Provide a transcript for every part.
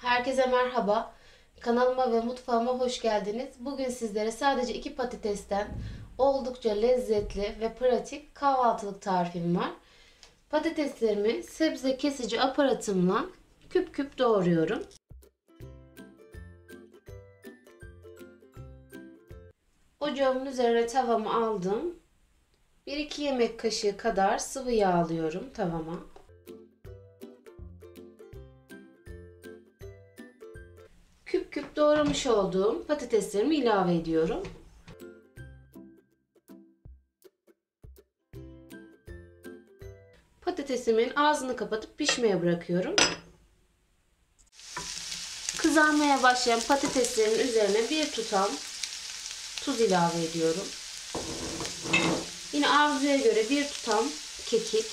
Herkese merhaba. Kanalıma ve mutfağıma hoş geldiniz. Bugün sizlere sadece 2 patatesten oldukça lezzetli ve pratik kahvaltılık tarifim var. Patateslerimi sebze kesici aparatımla küp küp doğruyorum. Ocağımın üzerine tavamı aldım. 1-2 yemek kaşığı kadar sıvı yağ alıyorum tavama. Küp küp doğramış olduğum patateslerimi ilave ediyorum. Patatesimin ağzını kapatıp pişmeye bırakıyorum. Kızarmaya başlayan patateslerin üzerine bir tutam tuz ilave ediyorum. Yine arzuya göre bir tutam kekik,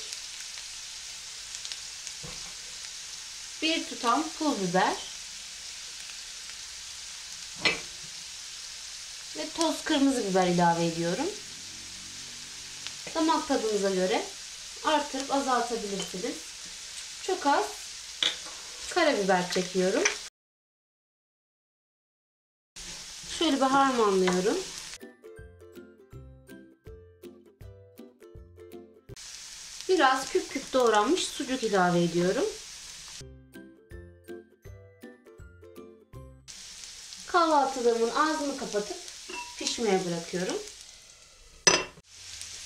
bir tutam pul biber ve toz kırmızı biber ilave ediyorum. Damak tadınıza göre artırıp azaltabilirsiniz. Çok az karabiber çekiyorum. Şöyle bir harmanlıyorum. Biraz küp küp doğranmış sucuk ilave ediyorum. Kahvaltılığımın ağzını kapatıp pişmeye bırakıyorum.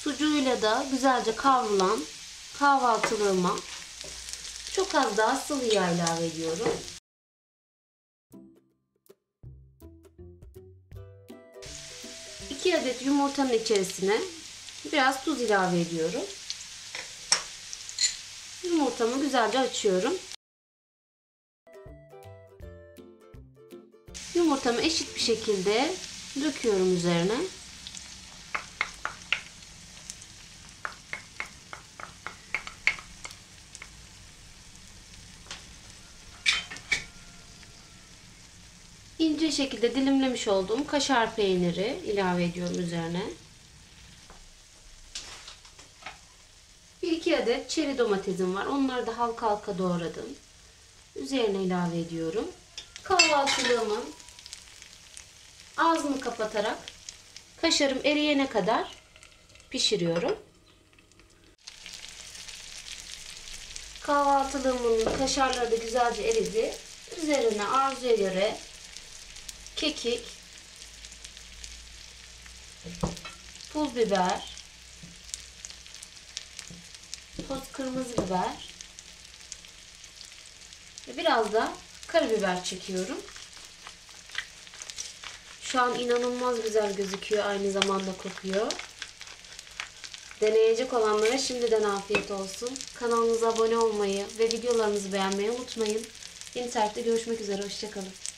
Sucuğuyla da güzelce kavrulan kahvaltılığıma çok az daha sıvı yağ ilave ediyorum. İki adet yumurtanın içerisine biraz tuz ilave ediyorum. Yumurtamı güzelce açıyorum. Yumurtamı eşit bir şekilde döküyorum üzerine. İnce şekilde dilimlemiş olduğum kaşar peyniri ilave ediyorum üzerine. 1-2 adet çeri domatesim var. Onları da halka halka doğradım. Üzerine ilave ediyorum. Kahvaltılığımın ağzını kapatarak kaşarım eriyene kadar pişiriyorum. Kahvaltılığımın kaşarları da güzelce eridi. Üzerine arzuya göre kekik, pul biber, toz kırmızı biber ve biraz da karabiber çekiyorum. Şu an inanılmaz güzel gözüküyor, aynı zamanda kokuyor. Deneyecek olanlara şimdiden afiyet olsun. Kanalımıza abone olmayı ve videolarımızı beğenmeyi unutmayın. Yeni tarifte görüşmek üzere, hoşça kalın.